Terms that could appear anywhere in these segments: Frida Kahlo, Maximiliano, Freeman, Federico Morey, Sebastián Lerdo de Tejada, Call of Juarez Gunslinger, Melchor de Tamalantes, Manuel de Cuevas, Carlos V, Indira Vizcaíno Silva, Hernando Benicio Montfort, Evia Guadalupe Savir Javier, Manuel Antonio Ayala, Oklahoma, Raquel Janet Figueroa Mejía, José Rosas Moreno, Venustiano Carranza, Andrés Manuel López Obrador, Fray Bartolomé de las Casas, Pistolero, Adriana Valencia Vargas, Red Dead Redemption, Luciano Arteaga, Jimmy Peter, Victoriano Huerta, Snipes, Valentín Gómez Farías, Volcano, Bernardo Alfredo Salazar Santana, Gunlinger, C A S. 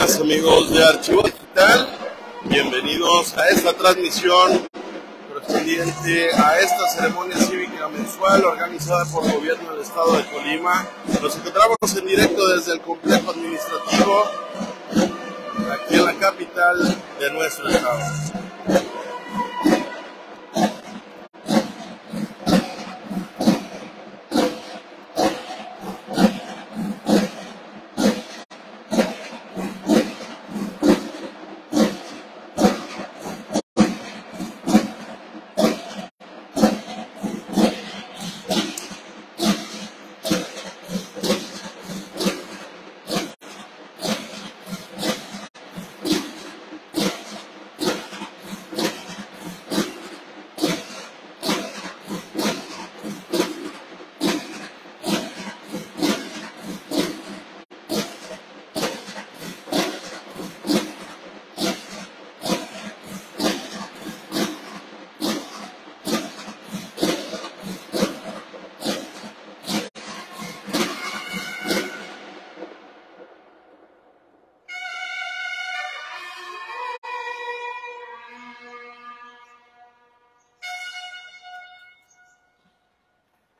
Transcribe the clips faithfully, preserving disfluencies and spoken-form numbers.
amigas, amigos de Archivo Digital, bienvenidos a esta transmisión correspondiente a esta ceremonia cívica mensual organizada por el gobierno del estado de Colima. Nos encontramos en directo desde el complejo administrativo, aquí en la capital de nuestro estado.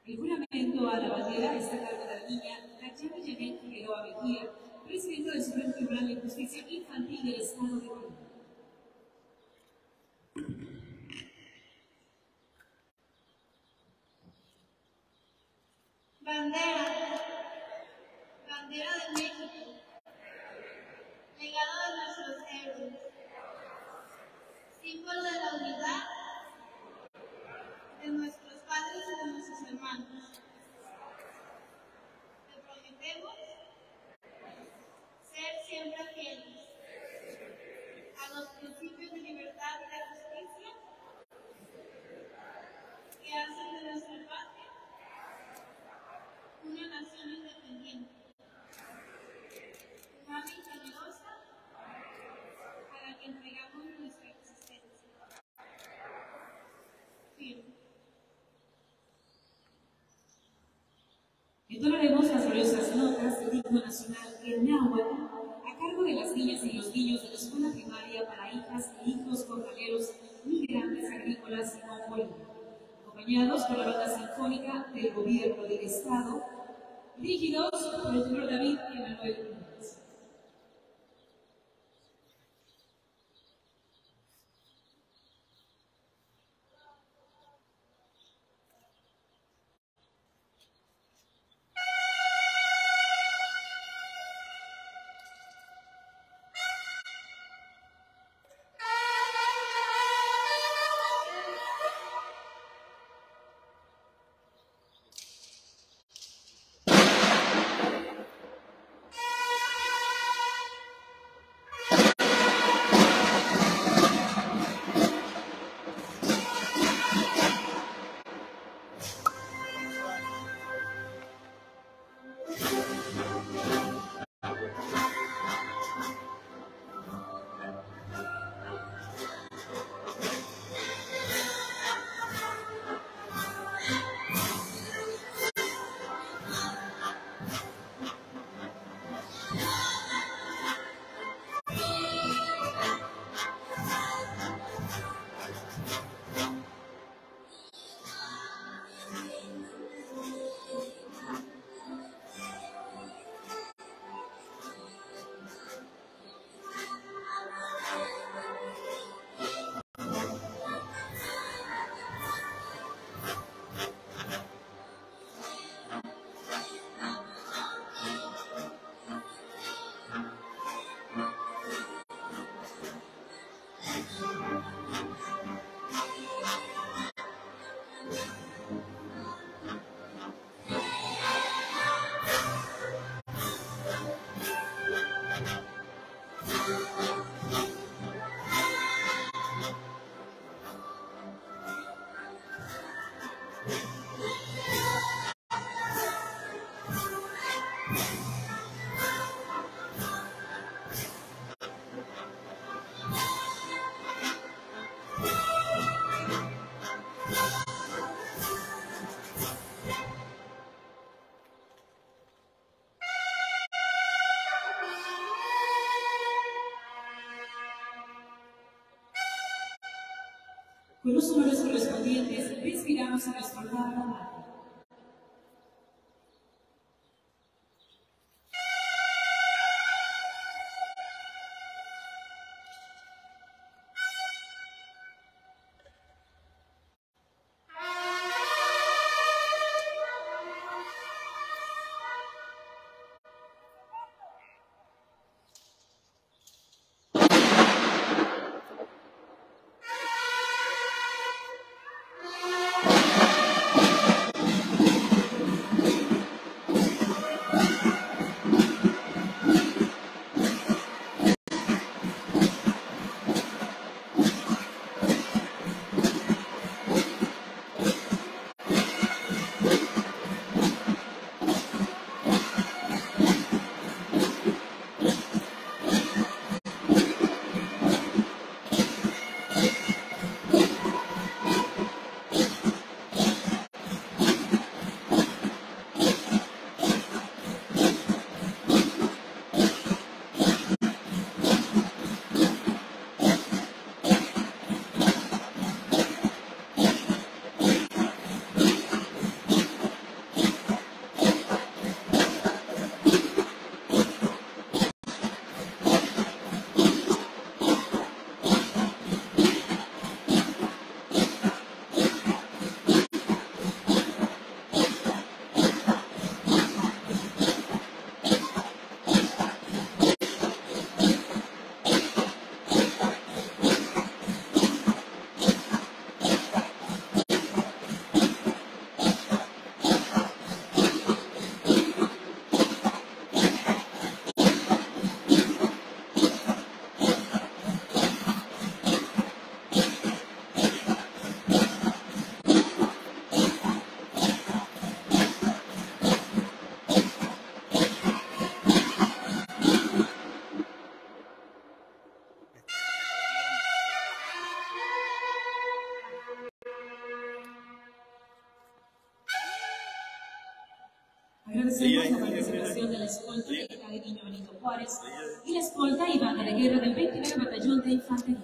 El juramento a la bandera está a cargo de la niña Raquel Janet Figueroa Mejía, presidenta del Supremo Tribunal de Justicia Infantil del Estado de Colima. Bandera, bandera de México, legado de nuestros héroes, símbolo de la unidad de nuestro padres y de nuestros hermanos. Te prometemos ser siempre fieles a los principios de libertad y de justicia que hacen de nuestra patria una nación independiente, humana y generosa, a la que entregamos nuestra existencia. Firme. Entonaremos las gloriosas notas del himno nacional en náhuatl a cargo de las niñas y los niños de la escuela primaria para hijas e hijos jornaleros migrantes agrícolas y Colima, acompañados por la banda sinfónica del gobierno del estado, dirigidos por el doctor David Emanuel. Con los números correspondientes, respiramos y respondamos. Agradecemos la participación de la escolta militar de Niño Benito Juárez y la escolta y banda de guerra del veintinueve Batallón de Infantería.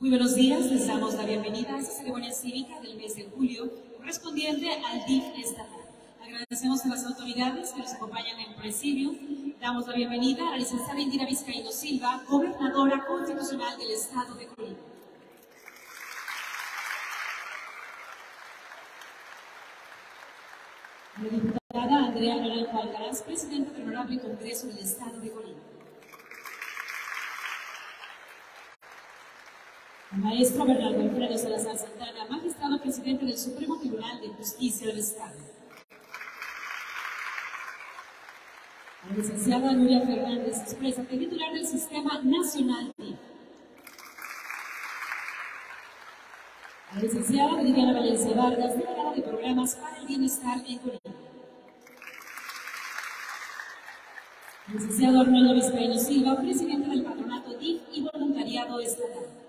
Muy buenos días, les damos la bienvenida a esta ceremonia cívica del mes de julio, correspondiente al D I F estatal. Agradecemos a las autoridades que nos acompañan en presidio. Damos la bienvenida a la licenciada Indira Vizcaíno Silva, gobernadora constitucional del Estado de Colima. La diputada Andrea Lorena Alcaraz, presidenta del Honorable Congreso del Estado de Colima. Maestro Bernardo Alfredo Salazar Santana, magistrado presidente del Supremo Tribunal de Justicia del Estado. La licenciada Nuria Fernández, expresa titular del Sistema Nacional D I F. La licenciada Adriana Valencia Vargas, delegada de Programas para el Bienestar en Colima. El licenciado Hernando Benicio Silva, presidente del Patronato D I F y Voluntariado Estatal.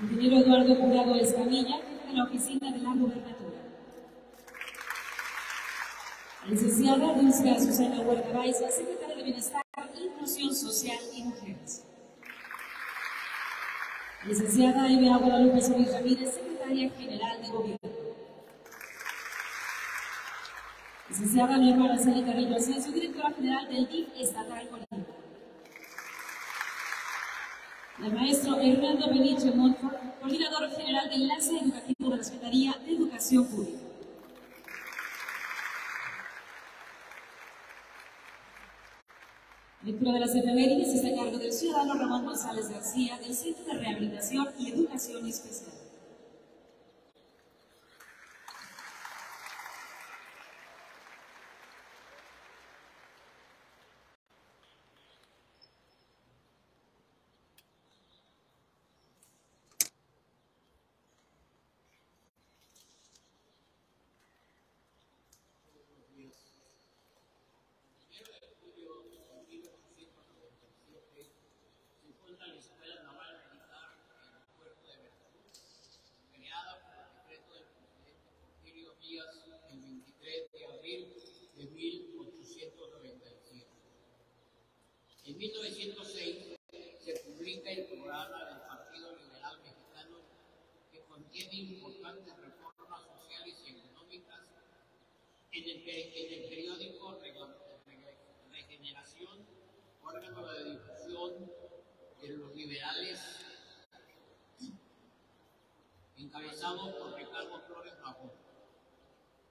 Ingeniero Eduardo Cogrado Escamilla, jefe de la oficina de la Gobernatura. Licenciada Dulce Susana Huertabaisa, secretaria de Bienestar, Inclusión Social y Mujeres. Licenciada Evia Guadalupe Savir Javier, secretaria general de Gobierno. Licenciada Luis Marceli Carrillo Sánchez, directora general del D I F estatal Colima. El maestro Hernando Benicio Montfort, coordinador general del Enlace Educativo de la Secretaría de Educación Pública. Lectura de las efemérides está a cargo del ciudadano Ramón González García, del Centro de Rehabilitación y Educación Especial. importantes reformas sociales y económicas en el, en el periódico Regeneración, órgano de difusión de los liberales, encabezado por Ricardo Flores Magón.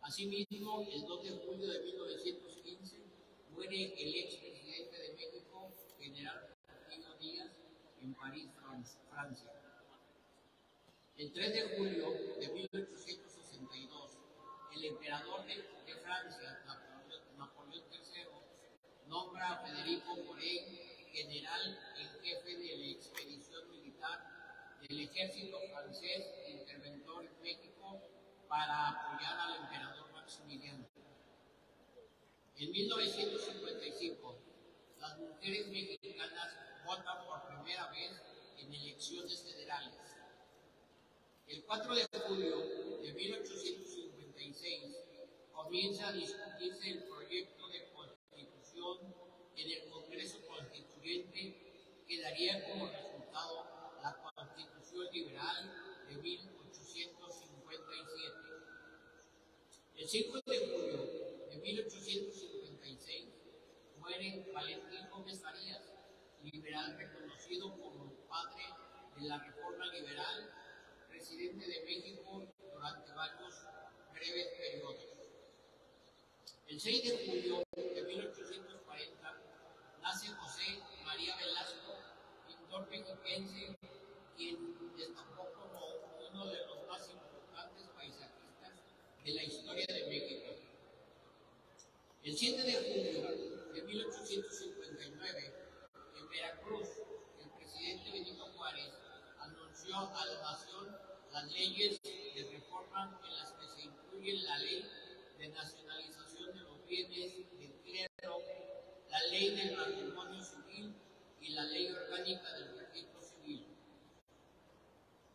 Asimismo, el dos de julio de mil novecientos quince, muere el expresidente de México, general Porfirio Díaz, en París, Francia. El tres de julio de mil ochocientos sesenta y dos, el emperador de, de Francia, Napoleón Tercero, nombra a Federico Morey general en jefe de la expedición militar del ejército francés interventor en México para apoyar al emperador Maximiliano. En mil novecientos cincuenta y cinco, las mujeres mexicanas votan por primera vez en elecciones federales. El cuatro de julio de mil ochocientos cincuenta y seis comienza a discutirse el proyecto de constitución en el Congreso Constituyente que daría como resultado la Constitución Liberal de mil ochocientos cincuenta y siete. El cinco de julio de mil ochocientos cincuenta y seis muere Valentín Gómez Farías, liberal reconocido como padre de la Reforma Liberal, presidente de México durante varios breves periodos. El seis de julio de mil ochocientos cuarenta nace José María Velasco, pintor mexiquense, quien destacó como uno de los más importantes paisajistas de la historia de México. El siete de julio de mil ochocientos cincuenta y nueve, en Veracruz, el presidente Benito Juárez anunció a la nación las leyes de reforma en las que se incluyen la ley de nacionalización de los bienes del clero, la ley del matrimonio civil y la ley orgánica del registro civil.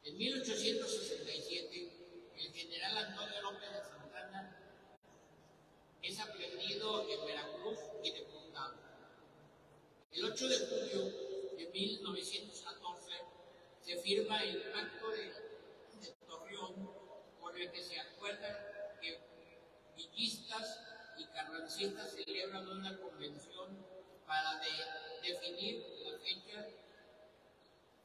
En mil ochocientos sesenta y siete, el general Antonio López de Santa Anna es aprendido en Veracruz y deportado. El ocho de julio de mil novecientos catorce se firma el Pacto de, de Torreón, por el que se acuerdan que villistas y carrancistas celebran una convención para de, definir la fecha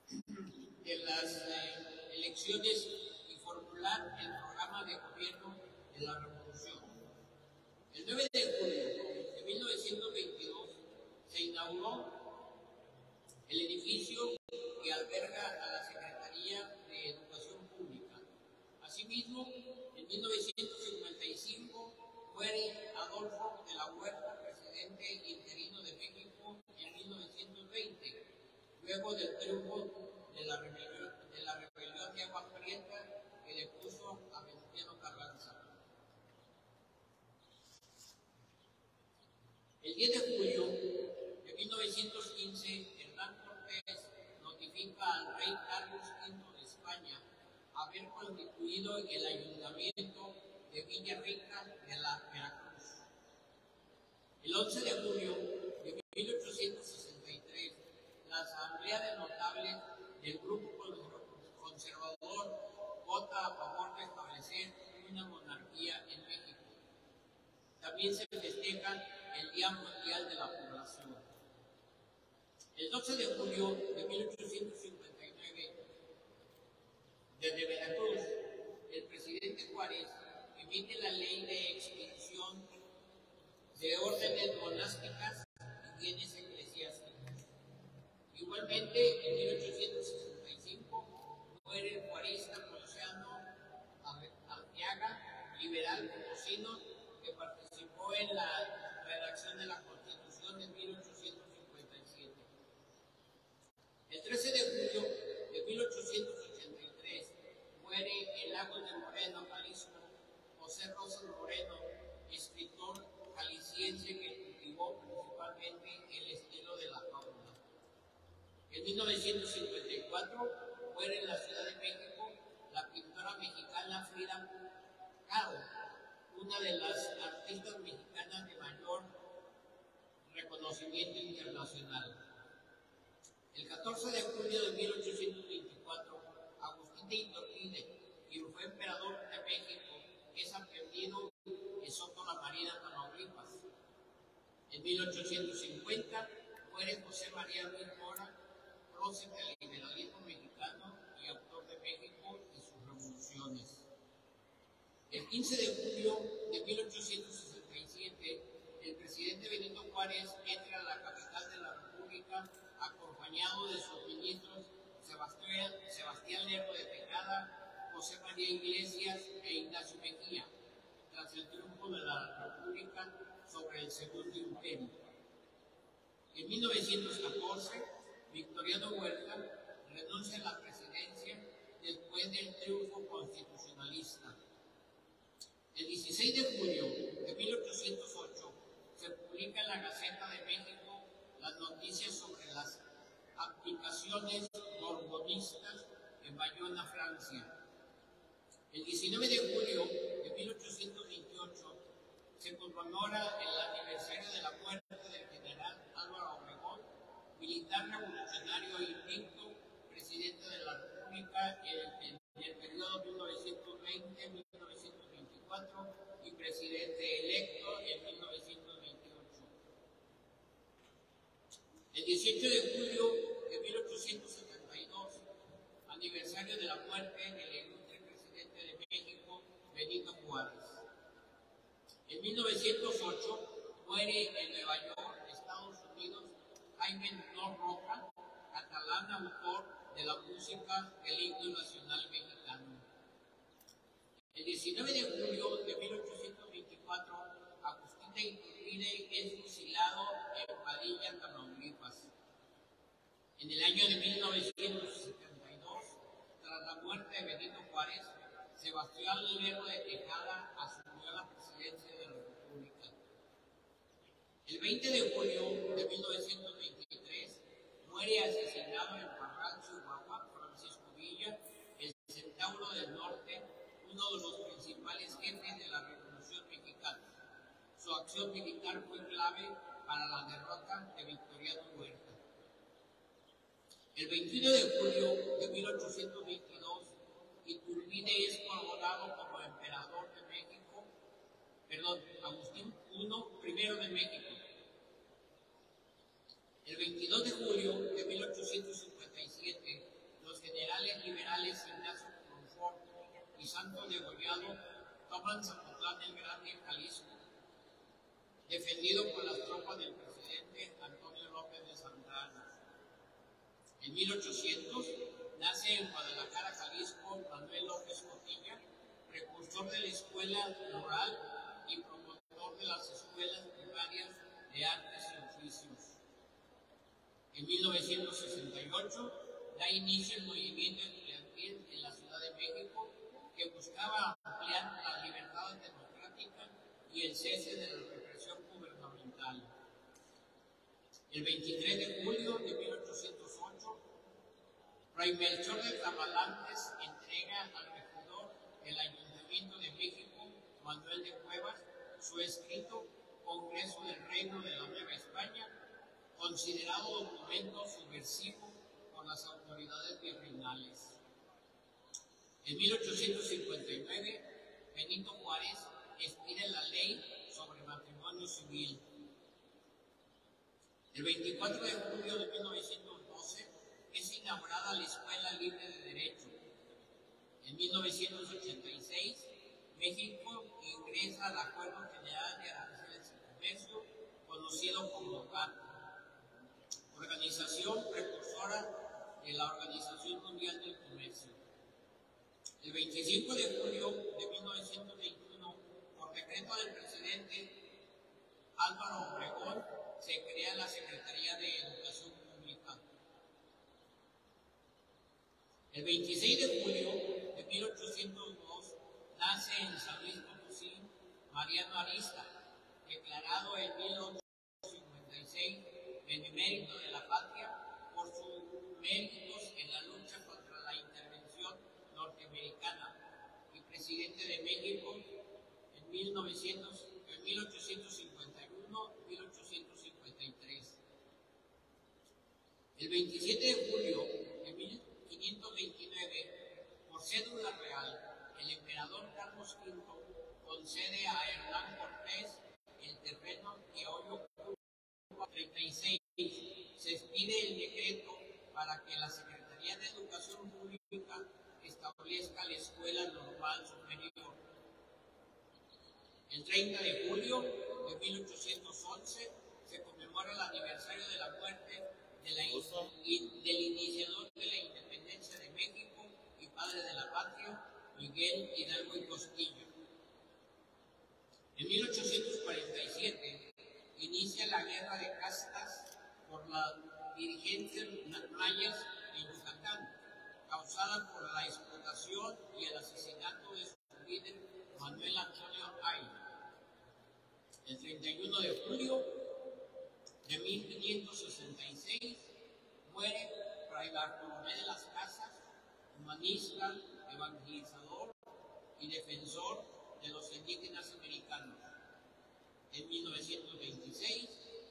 de las eh, elecciones y formular el programa de gobierno de la Revolución. El nueve de julio de mil novecientos veintidós se inauguró el edificio que alberga a la Secretaría de Educación Pública. Asimismo, en mil novecientos cincuenta y cinco fue Adolfo de la Huerta, presidente interino de México en mil novecientos veinte, luego del triunfo de la rebelión de, la rebelión de Aguas Prietas que depuso a Venustiano Carranza. El diez de julio de mil novecientos quince, Hernán Cortés notifica al rey Carlos Quinto de España haber constituido el ayuntamiento de Villa Rica de la Veracruz. El once de julio de mil ochocientos sesenta y tres, la Asamblea de Notables del Grupo Conservador vota a favor de establecer una monarquía en México. También se festeja el Día Mundial de la Población. El doce de julio de mil ochocientos cincuenta y nueve, desde Veracruz, el presidente Juárez emite la ley de expedición de órdenes monásticas y bienes eclesiásticos. Igualmente, en mil ochocientos sesenta y cinco, muere el juarista Luciano Arteaga, liberal potosino, que participó en la redacción de la Constitución de mil ochocientos cincuenta y siete. El trece de julio de mil ochocientos ochenta y tres muere en Lagos de Moreno, Jalisco, José Rosas Moreno, escritor jalisciense que cultivó principalmente el estilo de la fauna. En mil novecientos cincuenta y cuatro muere en la Ciudad de México la pintora mexicana Frida Kahlo, una de las artistas mexicanas de mayor reconocimiento internacional. El catorce de julio de mil ochocientos veinticuatro, Agustín de Iturbide, y fue emperador de México, es aprendido en Sotoma Marina, Tamaulipas. En mil ochocientos cincuenta muere José María Mora, prócer del liberalismo mexicano y autor de México y sus revoluciones. El quince de julio de mil ochocientos sesenta y siete, el presidente Benito Juárez entra a la capital de la República acompañado de sus ministros Sebastián, Sebastián Lerdo de Tejada, José María Iglesias e Ignacio Mejía, tras el triunfo de la República sobre el Segundo Imperio. En mil novecientos catorce, Victoriano Huerta renuncia a la presidencia después del triunfo constitucionalista. El dieciséis de julio de mil ochocientos ocho se publica en la Gaceta de México las noticias sobre las abdicaciones borbonistas en Bayona, Francia. El diecinueve de julio de mil ochocientos veintiocho se conmemora el aniversario de la muerte del general Álvaro Obregón, militar revolucionario invicto, presidente de la República en el periodo mil novecientos veinte a mil novecientos veinticuatro y presidente electo en mil novecientos veintiocho. El dieciocho de julio de mil ochocientos setenta y dos, aniversario de la muerte del ilustre presidente de México, Benito Juárez. En mil novecientos ocho, muere en Nueva York, Estados Unidos, Jaime Nunó Roca, catalán autor de la música del himno nacional mexicano. El diecinueve de julio de mil ochocientos veinticuatro, Agustín de Iturbide es fusilado en Padilla, Tamaulipas. En el año de mil novecientos setenta y dos, tras la muerte de Benito Juárez, Sebastián Lerdo de Tejada asumió la presidencia de la República. El veinte de julio de mil novecientos veintitrés, muere asesinado en Parral, Chihuahua, Francisco Villa, el centauro del norte, uno de los principales jefes de la Revolución Mexicana. Su acción militar fue clave para la derrota de Victoriano Huerta. El veintiuno de julio de mil ochocientos veintidós, Iturbide es coronado como emperador de México, perdón, Agustín I de México. El veintidós de julio de mil ochocientos cincuenta y siete, los generales liberales Ignacio Comonfort y Santos Degollado toman Zapotlán del Grande, Jalisco, defendido por las tropas del presidente Antonio López de Santa Anna. En mil ochocientos, nace en Guadalajara, Jalisco, Manuel López Cotilla, precursor de la escuela rural y promotor de las escuelas primarias de artes y oficios. En mil novecientos sesenta y ocho, da inicio el movimiento estudiantil en la Ciudad de México, que buscaba ampliar las libertades democráticas y el cese de la represión gubernamental. El veintitrés de julio de mil ochocientos ocho, fray Melchor de Tamalantes entrega al regidor del Ayuntamiento de México, Manuel de Cuevas, su escrito Congreso del Reino de la Nueva España, considerado documento subversivo por las autoridades virreinales. En mil ochocientos cincuenta y nueve, Benito Juárez expide la ley sobre matrimonio civil. El veinticuatro de julio de mil novecientos doce es inaugurada la Escuela Libre de Derecho. En mil novecientos ochenta y seis, México ingresa al Acuerdo General de Aranceles y Comercio, conocido como GATT, organización precursora de la Organización Mundial del Comercio. El veinticinco de julio de mil novecientos veintiuno, por decreto del presidente Álvaro Obregón, se crea la Secretaría de Educación Pública. El veintiséis de julio de mil ochocientos dos nace en San Luis Potosí Mariano Arista, declarado en mil ochocientos cincuenta y seis benemérito de la patria por sus méritos en la lucha contra la intervención norteamericana y presidente de México en mil ochocientos cincuenta y uno a mil ochocientos cincuenta y tres. El veintisiete de julio de mil ochocientos cincuenta y tres, quinientos veintinueve, por cédula real, emperador Carlos quinto concede a Hernán Cortés el terreno que hoy ocupa. Treinta y seis. Se expide el decreto para que la Secretaría de Educación Pública establezca la Escuela Normal Superior. El treinta de julio de mil ochocientos once se conmemora el aniversario de la muerte de la in, del iniciador de la independencia de México y padre de la patria, Miguel Hidalgo y Costillo. En mil ochocientos cuarenta y siete inicia la guerra de castas por la dirigencia de las mayas en Yucatán, causada por la explotación y el asesinato de su líder Manuel Antonio Ayala. El treinta y uno de julio de mil quinientos sesenta y seis muere Fray Bartolomé de las Casas, humanista, evangelizador y defensor de los indígenas americanos. En mil novecientos veintiséis,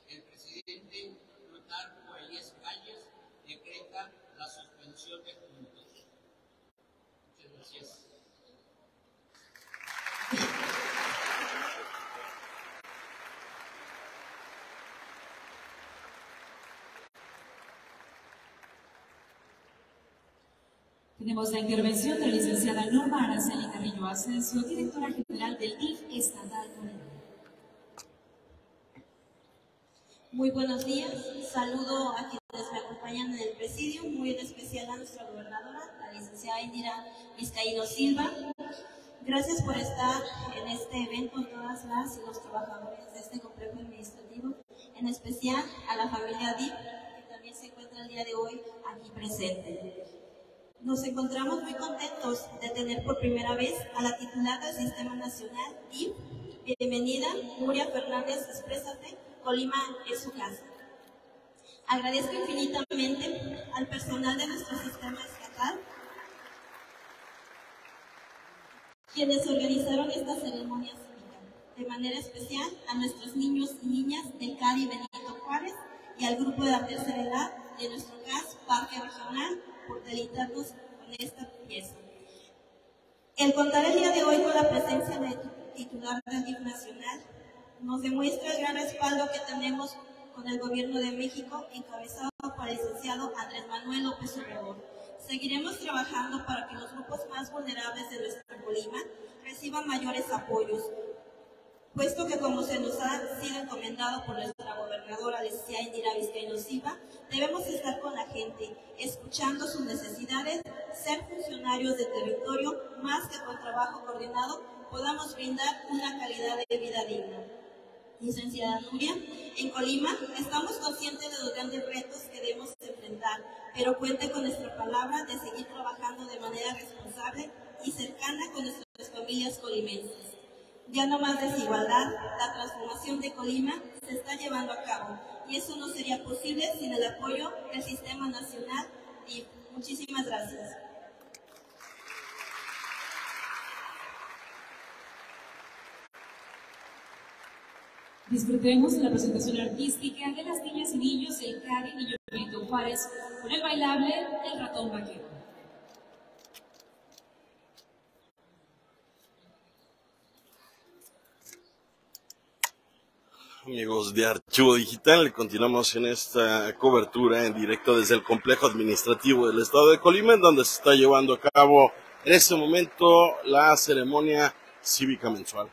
el presidente Plutarco Elías Calles decreta la suspensión de juntas. Muchas gracias. Tenemos la intervención de la licenciada Norma Araceli Carrillo Asensio, directora general del D I F Estatal. Muy buenos días, saludo a quienes me acompañan en el presidio, muy en especial a nuestra gobernadora, la licenciada Indira Vizcaíno Silva. Gracias por estar en este evento, todas las y los trabajadores de este complejo administrativo, en especial a la familia D I F, que también se encuentra el día de hoy aquí presente. Nos encontramos muy contentos de tener por primera vez a la titular del Sistema Nacional D I F. Bienvenida, Nuria Fernández, exprésate, Colima es su casa. Agradezco infinitamente al personal de nuestro sistema estatal, quienes organizaron esta ceremonia cívica, de manera especial a nuestros niños y niñas del C A D I Benito Juárez y al grupo de la tercera edad de nuestro C A S Parque Regional, por deleitarnos con esta pieza. El contar el día de hoy con la presencia del titular del D I F Nacional nos demuestra el gran respaldo que tenemos con el gobierno de México, encabezado por el licenciado Andrés Manuel López Obrador. Seguiremos trabajando para que los grupos más vulnerables de nuestro Colima reciban mayores apoyos, puesto que como se nos ha sido encomendado por nuestra gobernadora, licenciada Indira Vizcaíno Silva, debemos estar con la gente, escuchando sus necesidades, ser funcionarios de territorio, más que con trabajo coordinado, podamos brindar una calidad de vida digna. Licenciada Nuria, en Colima estamos conscientes de los grandes retos que debemos enfrentar, pero cuente con nuestra palabra de seguir trabajando de manera responsable y cercana con nuestras familias colimenses. Ya no más desigualdad, la transformación de Colima se está llevando a cabo y eso no sería posible sin el apoyo del Sistema Nacional D I F. Muchísimas gracias. Disfrutemos la presentación artística de las niñas y niños del C A D I Niño Benito Juárez con el bailable El Ratón Vaquero. Amigos de Archivo Digital, continuamos en esta cobertura en directo desde el complejo administrativo del estado de Colima, en donde se está llevando a cabo en este momento la ceremonia cívica mensual.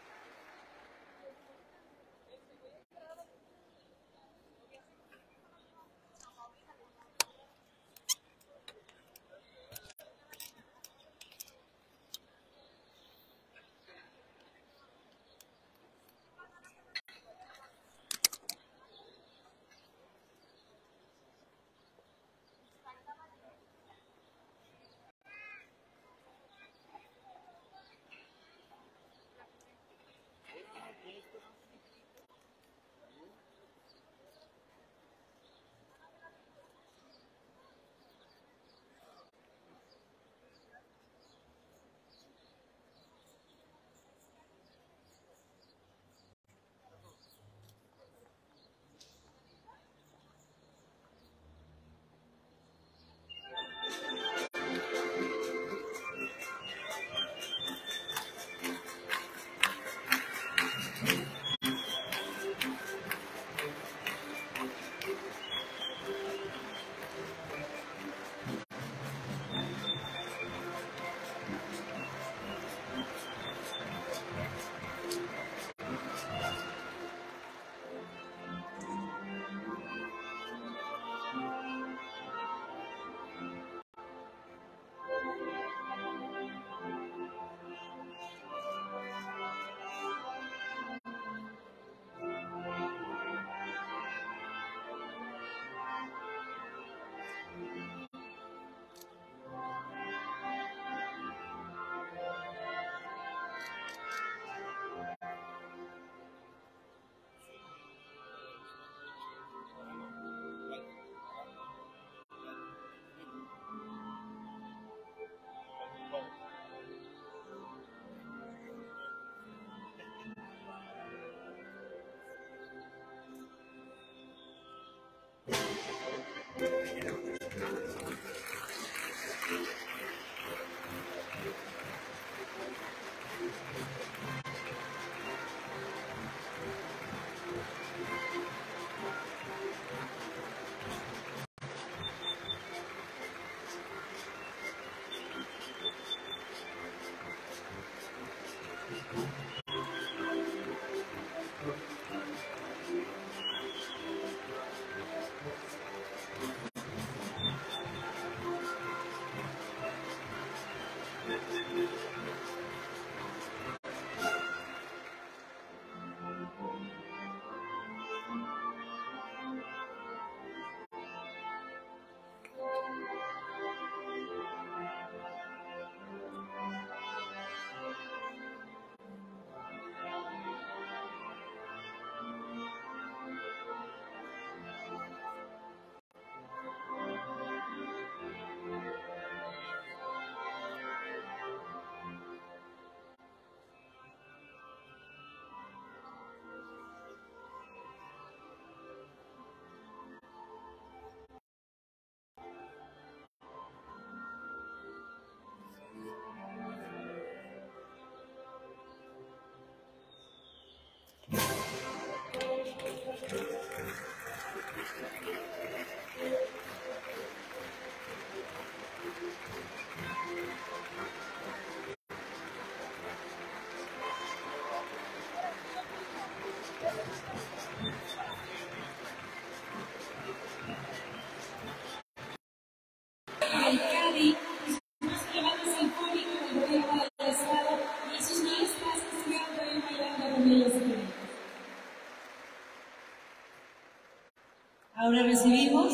Ahora recibimos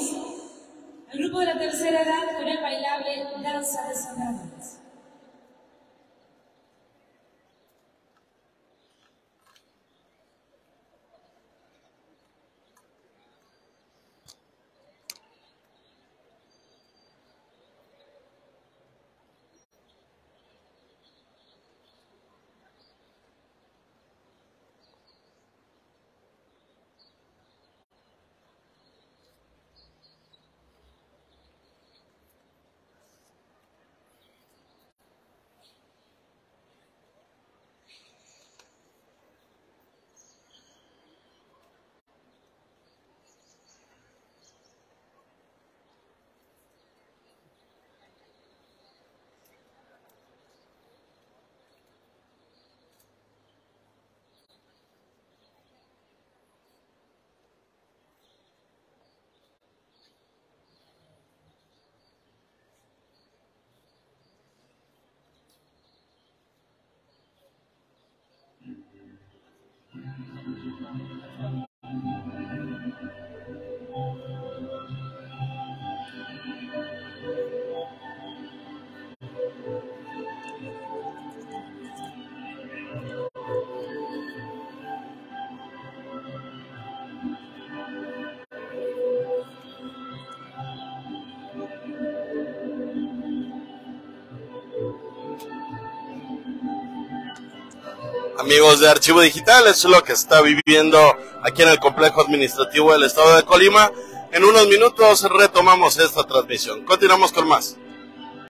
al grupo de la tercera edad con el bailable Danza de Santa Anna. Amigos de Archivo Digital, es lo que está viviendo aquí en el complejo administrativo del estado de Colima. En unos minutos retomamos esta transmisión. Continuamos con más.